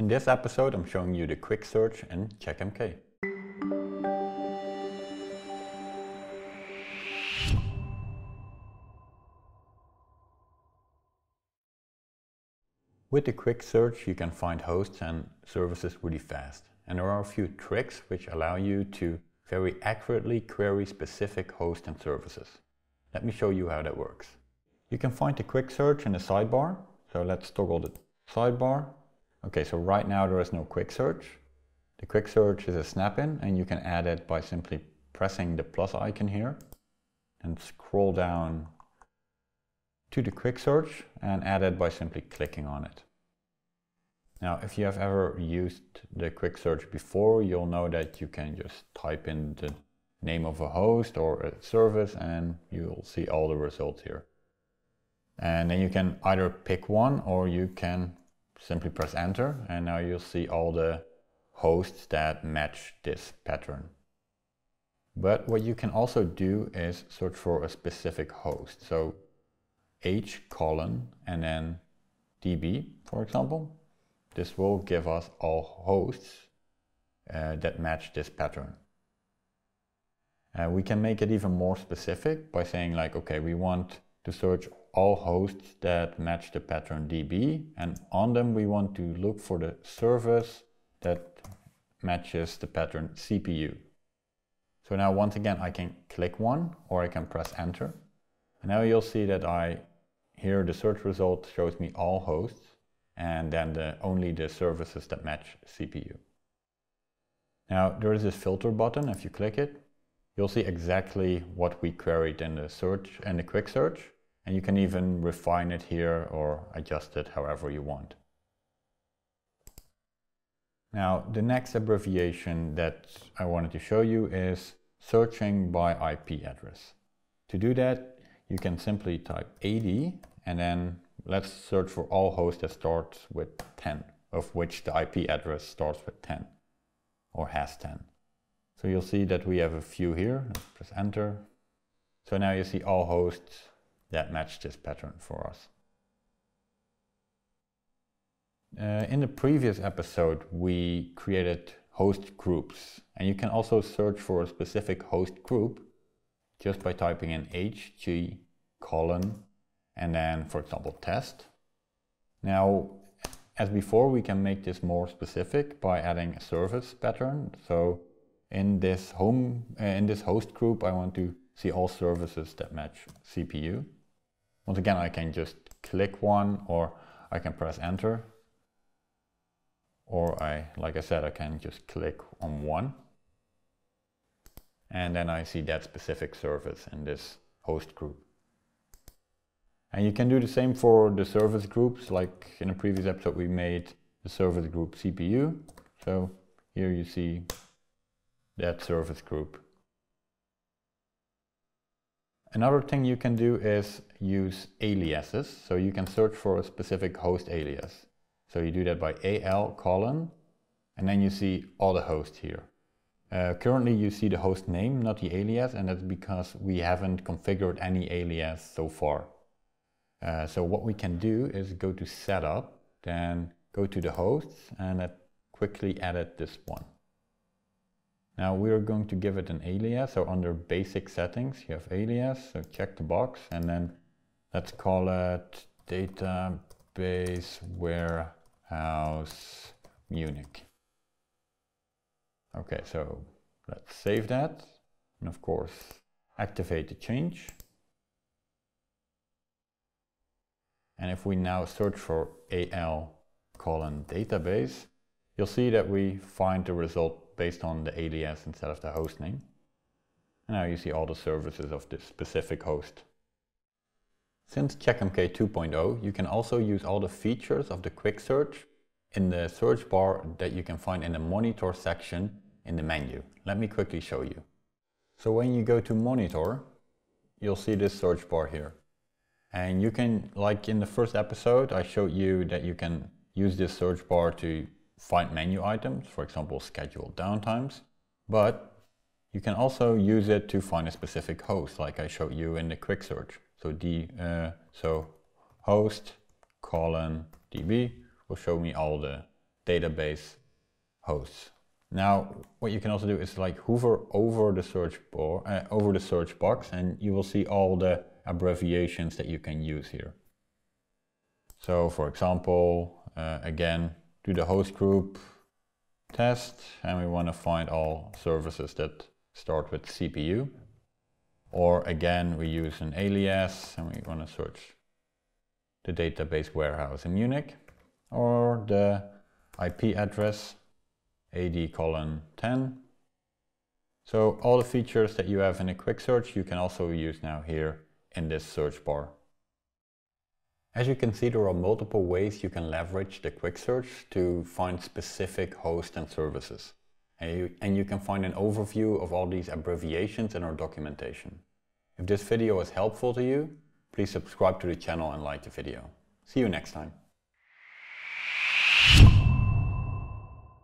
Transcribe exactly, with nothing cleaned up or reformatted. In this episode, I'm showing you the quick search in Checkmk. With the quick search, you can find hosts and services really fast. And there are a few tricks which allow you to very accurately query specific hosts and services. Let me show you how that works. You can find the quick search in the sidebar. So let's toggle the sidebar. Okay, so right now there is no quick search. The quick search is a snap-in, and you can add it by simply pressing the plus icon here and scroll down to the quick search and add it by simply clicking on it. Now, if you have ever used the quick search before, you'll know that you can just type in the name of a host or a service and you'll see all the results here. And then you can either pick one or you can simply press enter, and now you'll see all the hosts that match this pattern. But what you can also do is search for a specific host. So H colon and then D B, for example. This will give us all hosts uh, that match this pattern. Uh, we can make it even more specific by saying like, okay, we want to search all hosts that match the pattern D B, and on them we want to look for the service that matches the pattern C P U. So now once again I can click one or I can press enter, and now you'll see that I here the search result shows me all hosts and then the, only the services that match C P U. Now there is this filter button. If you click it, you'll see exactly what we queried in the search and the quick search. And you can even refine it here or adjust it however you want. Now, the next abbreviation that I wanted to show you is searching by I P address. To do that, you can simply type A D and then let's search for all hosts that starts with ten, of which the I P address starts with ten or has ten. So you'll see that we have a few here. Let's press enter. So now you see all hosts that match this pattern for us. Uh, in the previous episode, we created host groups, and you can also search for a specific host group just by typing in H G colon and then, for example, test. Now, as before, we can make this more specific by adding a service pattern. So in this home, uh, in this host group, I want to see all services that match C P U. Once again, I can just click one or I can press enter. Or I, like I said, I can just click on one. And then I see that specific service in this host group. And you can do the same for the service groups. Like in the previous episode, we made the service group C P U. So here you see that service group. Another thing you can do is use aliases. So you can search for a specific host alias. So you do that by A L colon, and then you see all the hosts here. Uh, currently you see the host name, not the alias, and that's because we haven't configured any alias so far. Uh, so what we can do is go to setup, then go to the hosts, and I quickly edit this one. Now we are going to give it an alias. So under basic settings, you have alias, so check the box, and then let's call it database warehouse Munich. Okay, so let's save that. And of course, activate the change. And if we now search for A L colon database, you'll see that we find the result based on the alias instead of the host name. And now you see all the services of this specific host. Since Checkmk two point oh, you can also use all the features of the quick search in the search bar that you can find in the monitor section in the menu. Let me quickly show you. So when you go to monitor, you'll see this search bar here. And you can, like in the first episode, I showed you that you can use this search bar to find menu items, for example, scheduled downtimes, but you can also use it to find a specific host, like I showed you in the quick search. So D, uh, so host colon D B will show me all the database hosts. Now, what you can also do is like hover over the search bar, uh, over the search box, and you will see all the abbreviations that you can use here. So, for example, uh, again, do the host group test, and we want to find all services that start with C P U. Or again, we use an alias, and we want to search the database warehouse in Munich, or the I P address A D colon ten. So all the features that you have in a quick search you can also use now here in this search bar. As you can see, there are multiple ways you can leverage the quick search to find specific hosts and services. And you, and you can find an overview of all these abbreviations in our documentation. If this video was helpful to you, please subscribe to the channel and like the video. See you next time.